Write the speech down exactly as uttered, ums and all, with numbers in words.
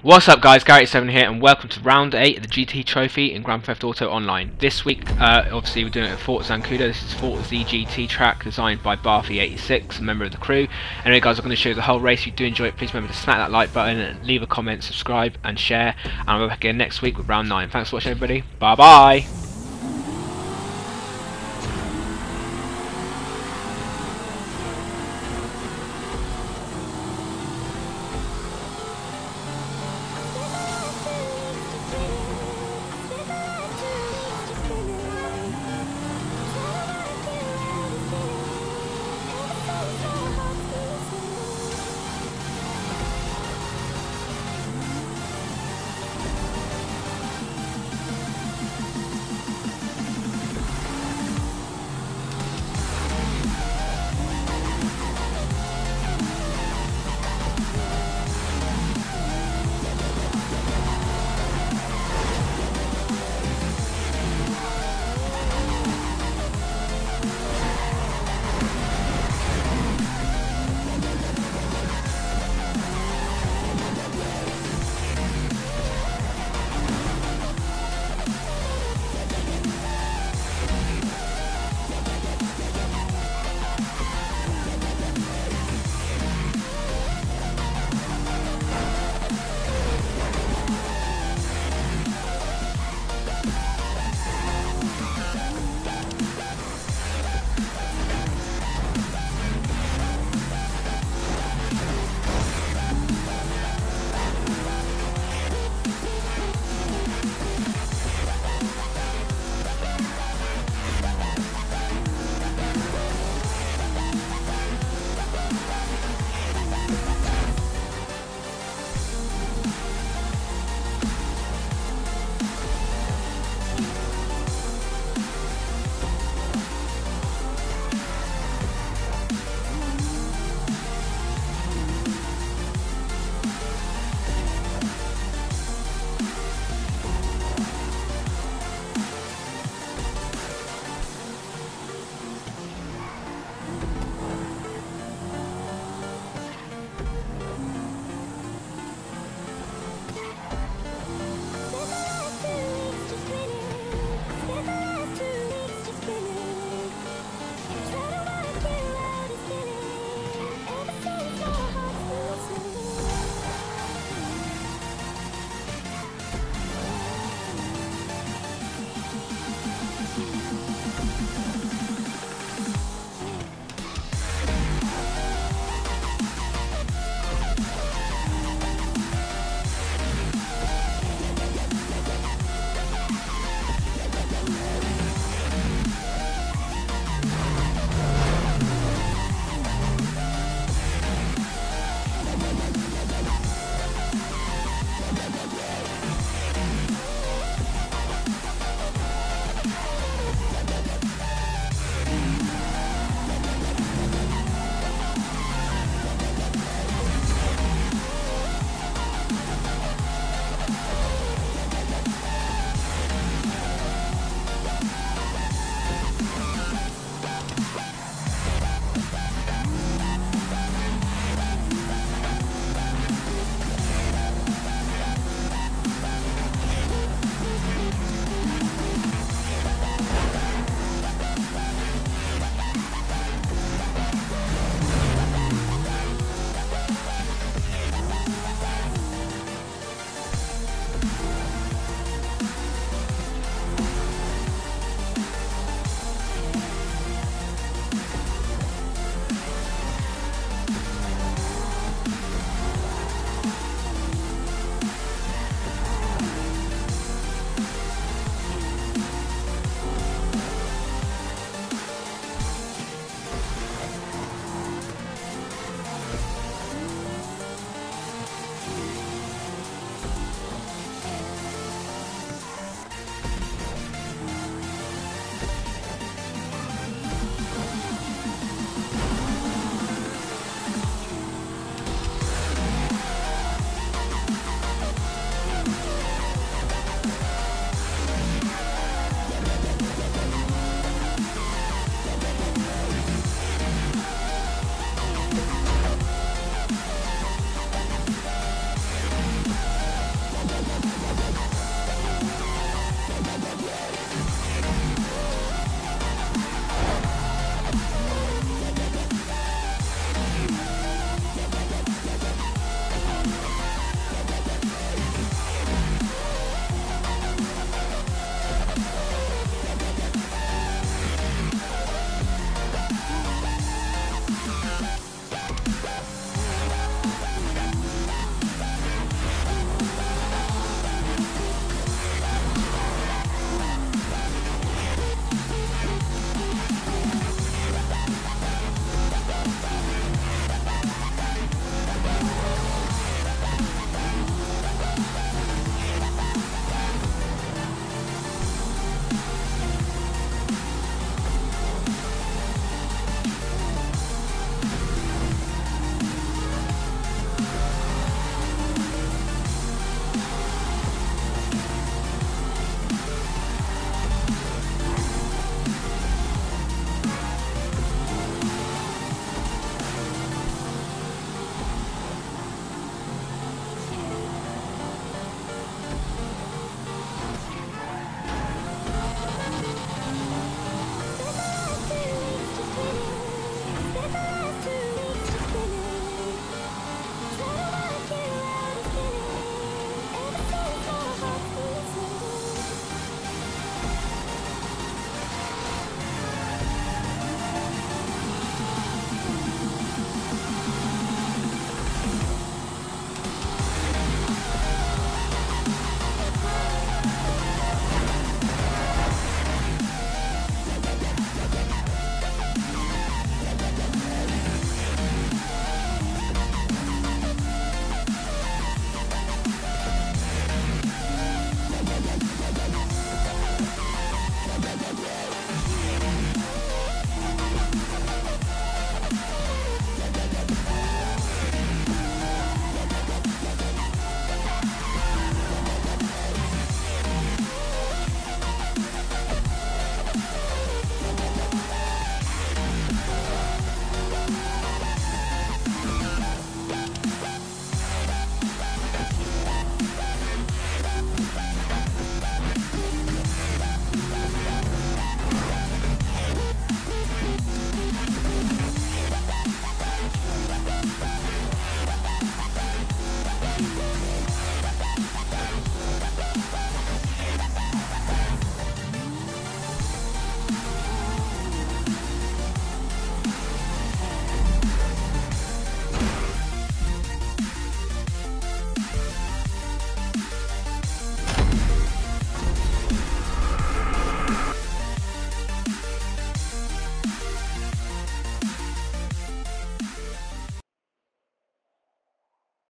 What's up guys, Garrett seven here and welcome to round eight of the G T Trophy in Grand Theft Auto Online. This week, uh, obviously we're doing it at Fort Zancudo. This is Fort's G T track designed by barfi eighty-six, a member of the crew. Anyway guys, I'm going to show you the whole race. If you do enjoy it, please remember to smack that like button, and leave a comment, subscribe and share. And I'll be back again next week with round nine. Thanks for watching everybody, bye bye!